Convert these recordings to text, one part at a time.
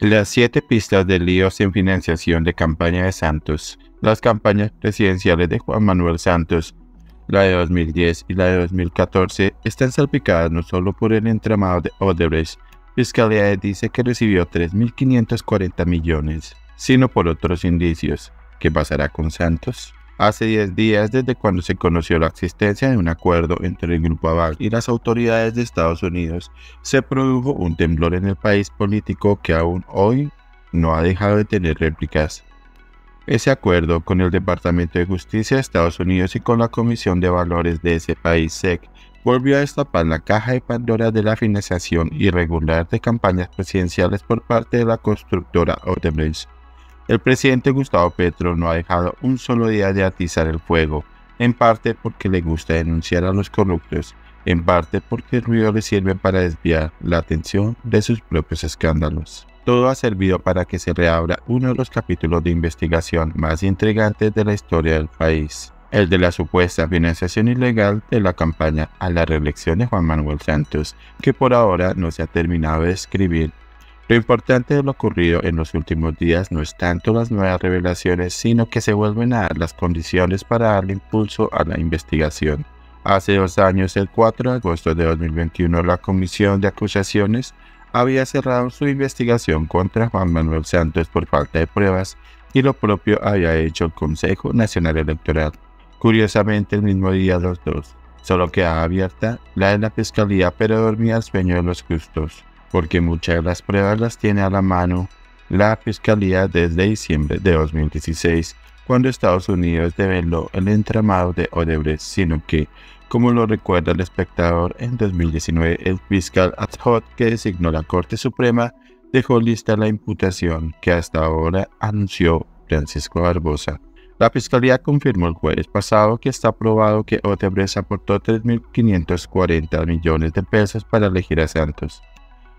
Las 7 pistas de líos en financiación de campaña de Santos, las campañas presidenciales de Juan Manuel Santos, la de 2010 y la de 2014, están salpicadas no solo por el entramado de Odebrecht, Fiscalía dice que recibió 3.540 millones, sino por otros indicios. ¿Qué pasará con Santos? Hace 10 días desde cuando se conoció la existencia de un acuerdo entre el Grupo Aval y las autoridades de Estados Unidos, se produjo un temblor en el país político que aún hoy no ha dejado de tener réplicas. Ese acuerdo con el Departamento de Justicia de Estados Unidos y con la Comisión de Valores de ese país, SEC, volvió a destapar la caja de Pandora de la financiación irregular de campañas presidenciales por parte de la constructora Odebrecht. El presidente Gustavo Petro no ha dejado un solo día de atizar el fuego, en parte porque le gusta denunciar a los corruptos, en parte porque el ruido le sirve para desviar la atención de sus propios escándalos. Todo ha servido para que se reabra uno de los capítulos de investigación más intrigantes de la historia del país, el de la supuesta financiación ilegal de la campaña a la reelección de Juan Manuel Santos, que por ahora no se ha terminado de escribir. Lo importante de lo ocurrido en los últimos días no es tanto las nuevas revelaciones, sino que se vuelven a dar las condiciones para darle impulso a la investigación. Hace 2 años, el 4 de agosto de 2021, la Comisión de Acusaciones había cerrado su investigación contra Juan Manuel Santos por falta de pruebas, y lo propio había hecho el Consejo Nacional Electoral. Curiosamente, el mismo día los dos, solo quedaba abierta la de la Fiscalía, pero dormía el sueño de los justos, porque muchas de las pruebas las tiene a la mano la Fiscalía desde diciembre de 2016, cuando Estados Unidos develó el entramado de Odebrecht, sino que, como lo recuerda El Espectador, en 2019 el fiscal ad hoc que designó la Corte Suprema dejó lista la imputación que hasta ahora anunció Francisco Barbosa. La Fiscalía confirmó el jueves pasado que está probado que Odebrecht aportó 3.540 millones de pesos para elegir a Santos.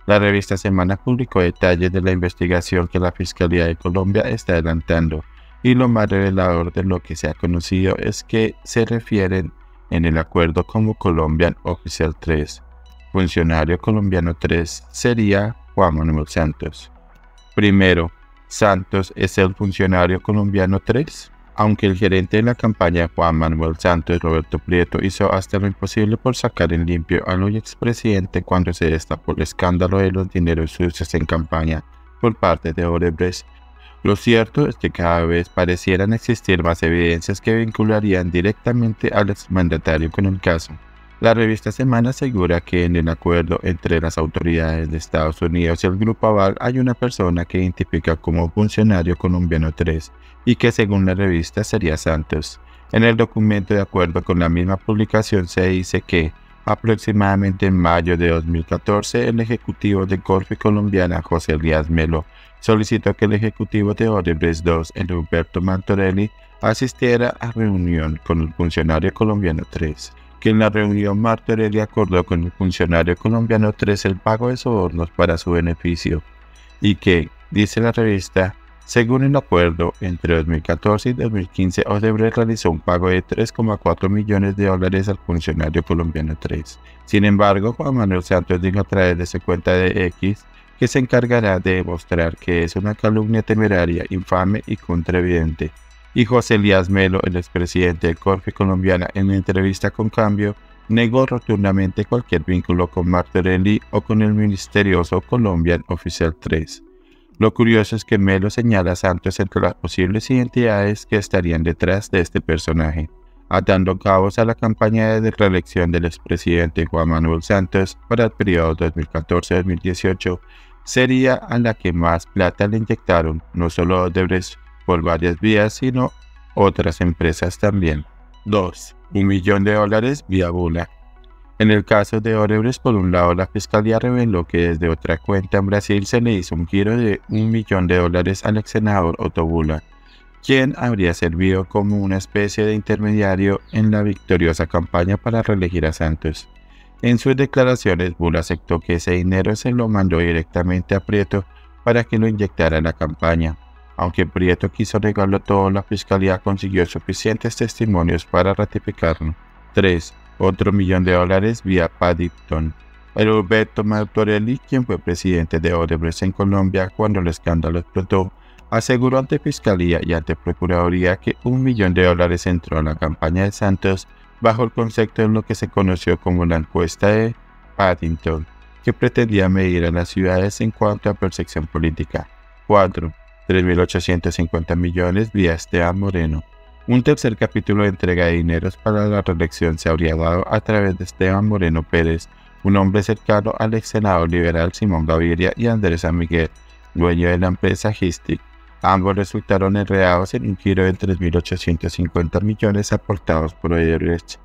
La revista Semana publicó detalles de la investigación que la Fiscalía de Colombia está adelantando, y lo más revelador de lo que se ha conocido es que se refieren en el acuerdo como Colombian Officer 3. Funcionario colombiano 3 sería Juan Manuel Santos. Primero, ¿Santos es el funcionario colombiano 3? Aunque el gerente de la campaña de Juan Manuel Santos, Roberto Prieto, hizo hasta lo imposible por sacar en limpio al hoy expresidente cuando se destapó el escándalo de los dineros sucios en campaña por parte de Odebrecht, lo cierto es que cada vez parecieran existir más evidencias que vincularían directamente al exmandatario con el caso. La revista Semana asegura que en el acuerdo entre las autoridades de Estados Unidos y el Grupo Aval hay una persona que identifica como funcionario colombiano 3 y que según la revista sería Santos. En el documento de acuerdo con la misma publicación se dice que aproximadamente en mayo de 2014 el ejecutivo de Corficolombiana, José Elías Melo, solicitó que el ejecutivo de Odebrecht 2, el Humberto Mantorelli, asistiera a reunión con el funcionario colombiano 3. Que en la reunión Marte Heredia acordó con el funcionario colombiano 3 el pago de sobornos para su beneficio y que, dice la revista, según el acuerdo, entre 2014 y 2015 Odebrecht realizó un pago de 3,4 millones de dólares al funcionario colombiano 3. Sin embargo, Juan Manuel Santos dijo a través de su cuenta de X que se encargará de demostrar que es una calumnia temeraria, infame y contraevidente. Y José Díaz Melo, el expresidente de Corficolombiana, en una entrevista con Cambio, negó rotundamente cualquier vínculo con Martorelli o con el misterioso Colombian Officer 3. Lo curioso es que Melo señala a Santos entre las posibles identidades que estarían detrás de este personaje, atando cabos a la campaña de reelección del expresidente Juan Manuel Santos para el periodo 2014-2018, sería a la que más plata le inyectaron, no solo Odebrecht, por varias vías, sino otras empresas también. 2. $1 millón vía Bula. En el caso de Odebrecht, por un lado, la Fiscalía reveló que desde otra cuenta en Brasil se le hizo un giro de $1 millón al ex senador Otto Bula, quien habría servido como una especie de intermediario en la victoriosa campaña para reelegir a Santos. En sus declaraciones, Bula aceptó que ese dinero se lo mandó directamente a Prieto para que lo inyectara en la campaña. Aunque Prieto quiso negarlo todo, la Fiscalía consiguió suficientes testimonios para ratificarlo. 3. Otro $1 millón vía Paddington. el Humberto Mantorelli, quien fue presidente de Odebrecht en Colombia cuando el escándalo explotó, aseguró ante Fiscalía y ante Procuraduría que $1 millón entró a la campaña de Santos bajo el concepto de lo que se conoció como la encuesta de Paddington, que pretendía medir a las ciudades en cuanto a percepción política. 4. 3.850 millones vía Esteban Moreno. Un tercer capítulo de entrega de dineros para la reelección se habría dado a través de Esteban Moreno Pérez, un hombre cercano al ex senador liberal Simón Gaviria y Andrés San Miguel, dueño de la empresa Histic. Ambos resultaron enredados en un giro de 3.850 millones aportados por Odebrecht,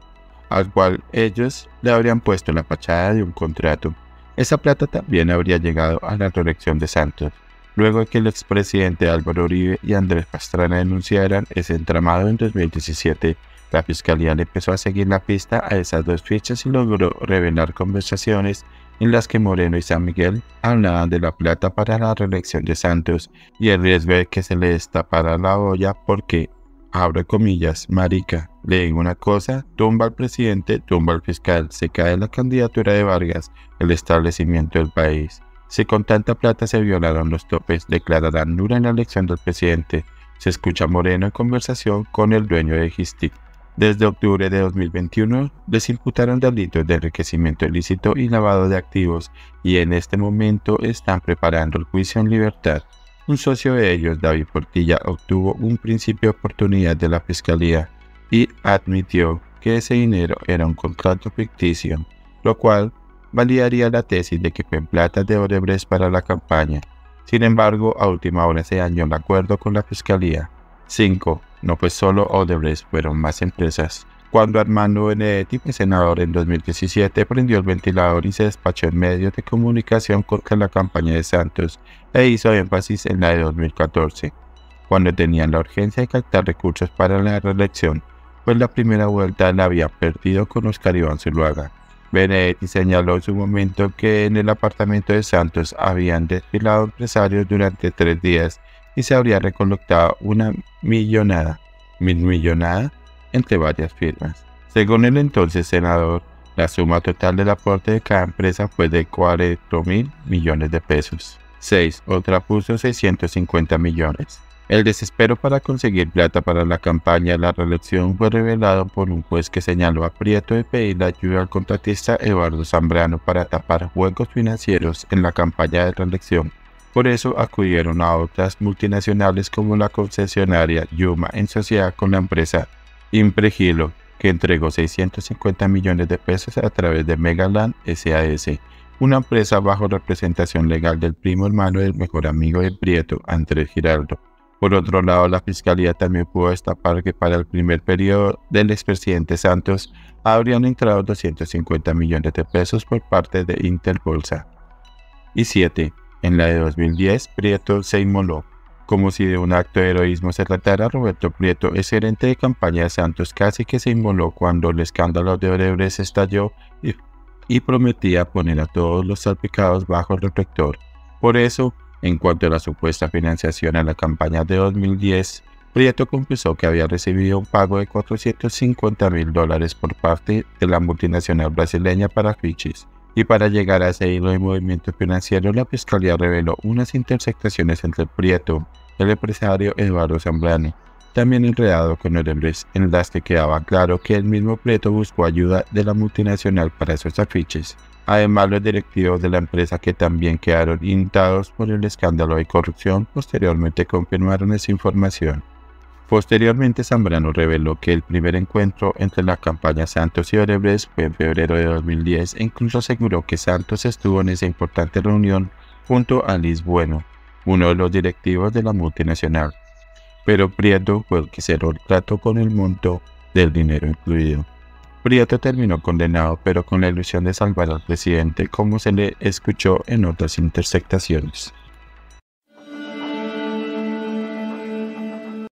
al cual ellos le habrían puesto la fachada de un contrato. Esa plata también habría llegado a la reelección de Santos, luego de que el expresidente Álvaro Uribe y Andrés Pastrana denunciaran ese entramado en 2017. La Fiscalía le empezó a seguir la pista a esas dos fichas y logró revelar conversaciones en las que Moreno y San Miguel hablaban de la plata para la reelección de Santos y el riesgo de que se le destapara la olla porque, abro comillas, marica, le digo una cosa, tumba al presidente, tumba al fiscal, se cae la candidatura de Vargas, el establecimiento del país. Si con tanta plata se violaron los topes, declararán nula en la elección del presidente. Se escucha Moreno en conversación con el dueño de Histic. Desde octubre de 2021 les imputaron delitos de enriquecimiento ilícito y lavado de activos y en este momento están preparando el juicio en libertad. Un socio de ellos, David Portilla, obtuvo un principio de oportunidad de la Fiscalía y admitió que ese dinero era un contrato ficticio, lo cual validaría la tesis de que fue plata de Odebrecht para la campaña. Sin embargo, a última hora se dañó el acuerdo con la Fiscalía. 5. No fue solo Odebrecht, fueron más empresas. Cuando Armando Benedetti, senador en 2017, prendió el ventilador y se despachó en medios de comunicación contra la campaña de Santos e hizo énfasis en la de 2014, cuando tenían la urgencia de captar recursos para la reelección, pues la primera vuelta la había perdido con Oscar Iván Zuluaga. Benedetti señaló en su momento que en el apartamento de Santos habían desfilado empresarios durante 3 días y se habría recolectado una millonada entre varias firmas. Según el entonces senador, la suma total del aporte de cada empresa fue de 40.000 millones de pesos. 6. Otra puso 650 millones. El desespero para conseguir plata para la campaña de la reelección fue revelado por un juez que señaló a Prieto de pedir la ayuda al contratista Eduardo Zambrano para tapar huecos financieros en la campaña de reelección. Por eso acudieron a otras multinacionales como la concesionaria Yuma en sociedad con la empresa Impregilo, que entregó 650 millones de pesos a través de Megaland SAS, una empresa bajo representación legal del primo hermano del mejor amigo de Prieto, Andrés Giraldo. Por otro lado, la Fiscalía también pudo destapar que para el primer periodo del expresidente Santos habrían entrado 250 millones de pesos por parte de Interbolsa. Y 7. En la de 2010, Prieto se inmoló. Como si de un acto de heroísmo se tratara, Roberto Prieto, ex gerente de campaña de Santos, casi que se inmoló cuando el escándalo de Odebrecht estalló y prometía poner a todos los salpicados bajo el reflector. Por eso, en cuanto a la supuesta financiación a la campaña de 2010, Prieto confesó que había recibido un pago de $450.000 por parte de la multinacional brasileña para fichas. Y para llegar a ese hilo de movimiento financiero, la Fiscalía reveló unas interceptaciones entre Prieto y el empresario Eduardo Zambrano, también enredado con Odebrecht, en las que quedaba claro que el mismo Prieto buscó ayuda de la multinacional para esos afiches. Además, los directivos de la empresa, que también quedaron intados por el escándalo de corrupción, posteriormente confirmaron esa información. Posteriormente, Zambrano reveló que el primer encuentro entre la campaña Santos y Odebrecht fue en febrero de 2010 e incluso aseguró que Santos estuvo en esa importante reunión junto a Liz Bueno, uno de los directivos de la multinacional, pero Prieto fue el que cerró el trato con el monto del dinero incluido. Prieto terminó condenado, pero con la ilusión de salvar al presidente, como se le escuchó en otras interceptaciones.